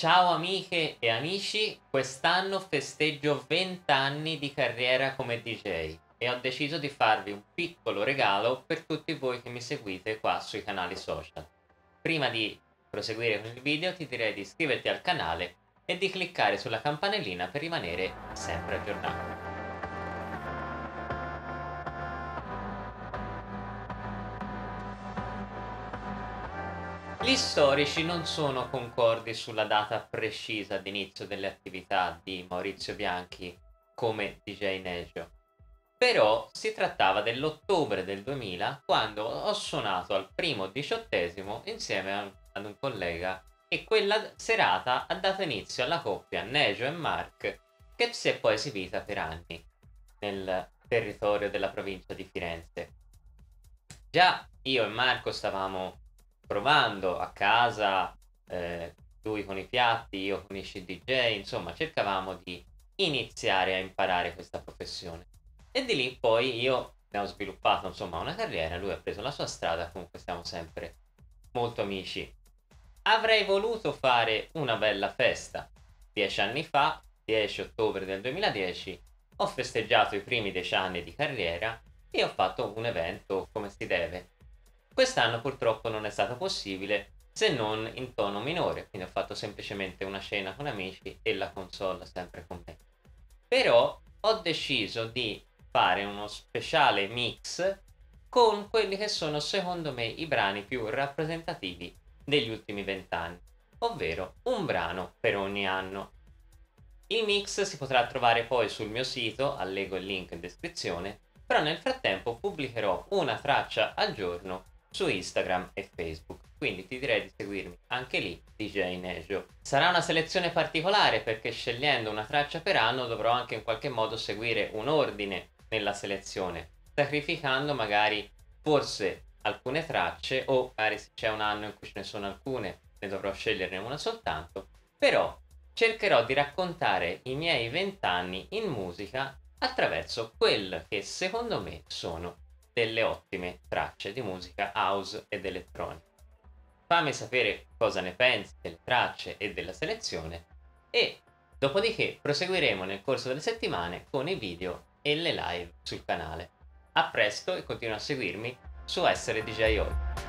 Ciao amiche e amici, quest'anno festeggio 20 anni di carriera come DJ e ho deciso di farvi un piccolo regalo per tutti voi che mi seguite qua sui canali social. Prima di proseguire con il video ti direi di iscriverti al canale e di cliccare sulla campanellina per rimanere sempre aggiornato. Gli storici non sono concordi sulla data precisa d'inizio delle attività di Maurizio Bianchi come DJ Nejo, però si trattava dell'ottobre del 2000 quando ho suonato al primo 18° insieme ad un collega e quella serata ha dato inizio alla coppia Nejo e Mark, che si è poi esibita per anni nel territorio della provincia di Firenze. Già io e Marco stavamo provando a casa, lui con i piatti, io con i CDJ, insomma cercavamo di iniziare a imparare questa professione e di lì poi io ne ho sviluppato insomma una carriera, lui ha preso la sua strada, comunque siamo sempre molto amici. Avrei voluto fare una bella festa. 10 anni fa, 10 ottobre del 2010, ho festeggiato i primi 10 anni di carriera e ho fatto un evento come si deve. Quest'anno purtroppo non è stato possibile, se non in tono minore, quindi ho fatto semplicemente una cena con amici e la console sempre con me. Però ho deciso di fare uno speciale mix con quelli che sono secondo me i brani più rappresentativi degli ultimi 20 anni, ovvero un brano per ogni anno. Il mix si potrà trovare poi sul mio sito, allego il link in descrizione, però nel frattempo pubblicherò una traccia al giorno su Instagram e Facebook, quindi ti direi di seguirmi anche lì, DJ Nejo. Sarà una selezione particolare perché scegliendo una traccia per anno dovrò anche in qualche modo seguire un ordine nella selezione, sacrificando magari forse alcune tracce o magari se c'è un anno in cui ce ne sono alcune ne dovrò sceglierne una soltanto, però cercherò di raccontare i miei 20 anni in musica attraverso quel che secondo me sono delle ottime tracce di musica house ed elettronica. Fammi sapere cosa ne pensi delle tracce e della selezione e dopodiché proseguiremo nel corso delle settimane con i video e le live sul canale. A presto e continua a seguirmi su Essere DJ Oggi.